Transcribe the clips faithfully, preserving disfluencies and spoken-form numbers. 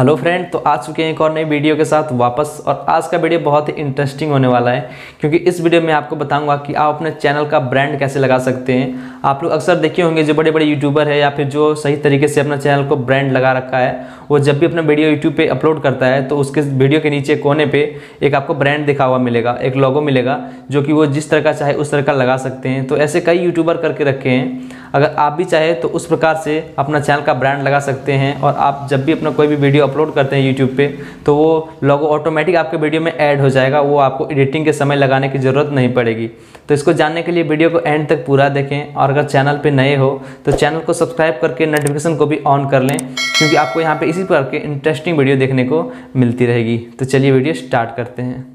Hello friend, तो आ चुके हैं एक और नई वीडियो के साथ वापस। और आज का वीडियो बहुत ही इंटरेस्टिंग होने वाला है, क्योंकि इस वीडियो में आपको बताऊंगा कि आप अपने चैनल का ब्रांड कैसे लगा सकते हैं। आप लोग अक्सर देखे होंगे जो बड़े बड़े यूट्यूबर है या फिर जो सही तरीके से अपना चैनल को ब्रांड लगा रखा है, वो जब भी अपना वीडियो यूट्यूब पर अपलोड करता है तो उसके वीडियो के नीचे कोने पर एक आपको ब्रांड दिखा हुआ मिलेगा, एक लोगो मिलेगा, जो कि वो जिस तरह का चाहे उस तरह का लगा सकते हैं। तो ऐसे कई यूट्यूबर करके रखे हैं। अगर आप भी चाहे तो उस प्रकार से अपना चैनल का ब्रांड लगा सकते हैं। और आप जब भी अपना कोई भी वीडियो अपलोड करते हैं यूट्यूब पे, तो वो लोगो ऑटोमेटिक आपके वीडियो में ऐड हो जाएगा, वो आपको एडिटिंग के समय लगाने की ज़रूरत नहीं पड़ेगी। तो इसको जानने के लिए वीडियो को एंड तक पूरा देखें। और अगर चैनल पे नए हो तो चैनल को सब्सक्राइब करके नोटिफिकेशन को भी ऑन कर लें, क्योंकि आपको यहाँ पर इसी प्रकार के इंटरेस्टिंग वीडियो देखने को मिलती रहेगी। तो चलिए वीडियो स्टार्ट करते हैं।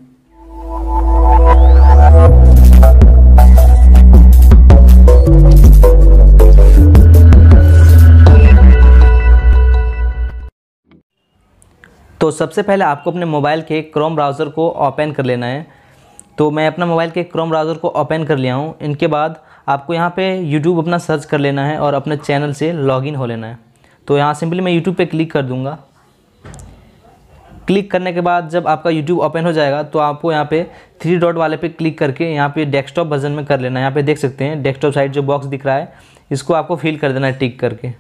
तो सबसे पहले आपको अपने मोबाइल के क्रोम ब्राउज़र को ओपन कर लेना है। तो मैं अपना मोबाइल के क्रोम ब्राउज़र को ओपन कर लिया हूँ। इनके बाद आपको यहाँ पे यूट्यूब अपना सर्च कर लेना है और अपने चैनल से लॉगिन हो लेना है। तो यहाँ सिंपली मैं यूट्यूब पे क्लिक कर दूँगा। क्लिक करने के बाद जब आपका यूट्यूब ओपन हो जाएगा तो आपको यहाँ पे थ्री डॉट वाले पे क्लिक करके यहाँ पे डेस्कटॉप वर्जन में कर लेना है। यहाँ पे देख सकते हैं डेस्कटॉप साइड जो बॉक्स दिख रहा है, इसको आपको फिल कर देना है टिक करके।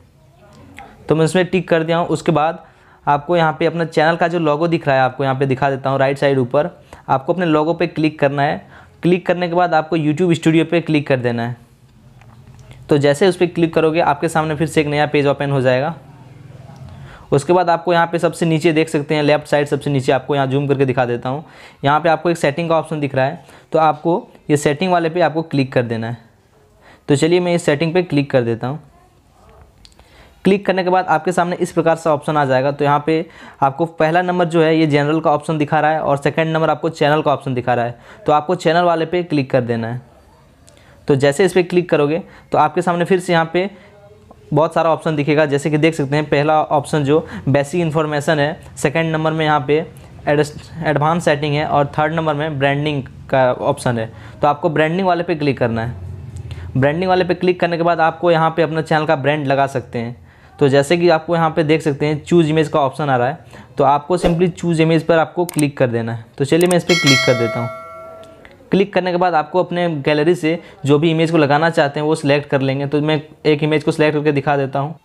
तो मैं उसमें टिक कर दिया हूँ। उसके बाद आपको यहाँ पे अपना चैनल का जो लोगो दिख रहा है, आपको यहाँ पे दिखा देता हूँ राइट साइड ऊपर, आपको अपने लोगो पे क्लिक करना है। क्लिक करने के बाद आपको यूट्यूब स्टूडियो पे क्लिक कर देना है। तो जैसे उस पर क्लिक करोगे आपके सामने फिर से एक नया पेज ओपन हो जाएगा। उसके बाद आपको यहाँ पे सबसे नीचे देख सकते हैं, लेफ्ट साइड सबसे नीचे, आपको यहाँ जूम करके दिखा देता हूँ, यहाँ पर आपको एक सेटिंग का ऑप्शन दिख रहा है। तो आपको ये सेटिंग वाले पर आपको क्लिक कर देना है। तो चलिए मैं इस सेटिंग पर क्लिक कर देता हूँ। क्लिक करने के बाद आपके सामने इस प्रकार से ऑप्शन आ जाएगा। तो यहाँ पे आपको पहला नंबर जो है ये जनरल का ऑप्शन दिखा रहा है और सेकंड नंबर आपको चैनल का ऑप्शन दिखा रहा है। तो आपको चैनल वाले पे क्लिक कर देना है। तो जैसे इस पर क्लिक करोगे तो आपके सामने फिर से यहाँ पे बहुत सारा ऑप्शन दिखेगा, जैसे कि देख सकते हैं पहला ऑप्शन जो बेसिक इन्फॉर्मेशन है, सेकेंड नंबर में यहाँ पे एडवांस सेटिंग है और थर्ड नंबर में ब्रांडिंग का ऑप्शन है। तो आपको ब्रांडिंग वाले पर क्लिक करना है। ब्रांडिंग वाले पर क्लिक करने के बाद आपको यहाँ पर अपना चैनल का ब्रांड लगा सकते हैं। तो जैसे कि आपको यहाँ पे देख सकते हैं चूज़ इमेज का ऑप्शन आ रहा है, तो आपको सिंपली चूज़ इमेज पर आपको क्लिक कर देना है। तो चलिए मैं इस पर क्लिक कर देता हूँ। क्लिक करने के बाद आपको अपने गैलरी से जो भी इमेज को लगाना चाहते हैं वो सिलेक्ट कर लेंगे। तो मैं एक इमेज को सिलेक्ट करके दिखा देता हूँ।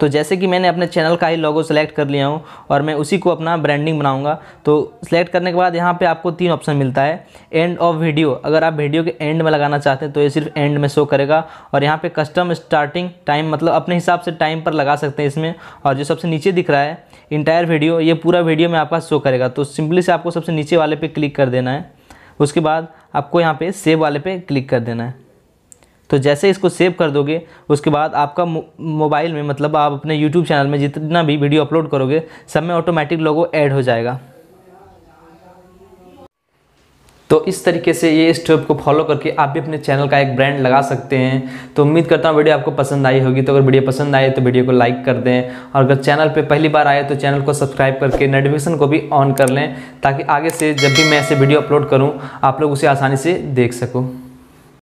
तो जैसे कि मैंने अपने चैनल का ही लोगो सेलेक्ट कर लिया हूँ और मैं उसी को अपना ब्रांडिंग बनाऊँगा। तो सेलेक्ट करने के बाद यहाँ पे आपको तीन ऑप्शन मिलता है। एंड ऑफ वीडियो, अगर आप वीडियो के एंड में लगाना चाहते हैं तो ये सिर्फ एंड में शो करेगा। और यहाँ पे कस्टम स्टार्टिंग टाइम, मतलब अपने हिसाब से टाइम पर लगा सकते हैं इसमें। और जो सबसे नीचे दिख रहा है इंटायर वीडियो, ये पूरा वीडियो में आपका शो करेगा। तो सिंपली से आपको सबसे नीचे वाले पर क्लिक कर देना है। उसके बाद आपको यहाँ पर सेव वाले पर क्लिक कर देना है। तो जैसे इसको सेव कर दोगे उसके बाद आपका मोबाइल में, मतलब आप अपने YouTube चैनल में जितना भी वीडियो अपलोड करोगे सब में ऑटोमेटिक लोगो ऐड हो जाएगा। तो इस तरीके से ये स्टेप को फॉलो करके आप भी अपने चैनल का एक ब्रांड लगा सकते हैं। तो उम्मीद करता हूँ वीडियो आपको पसंद आई होगी। तो अगर वीडियो पसंद आए तो वीडियो को लाइक कर दें, और अगर चैनल पे पहली बार आए तो चैनल को सब्सक्राइब करके नोटिफिकेशन को भी ऑन कर लें, ताकि आगे से जब भी मैं ऐसे वीडियो अपलोड करूँ आप लोग उसे आसानी से देख सको।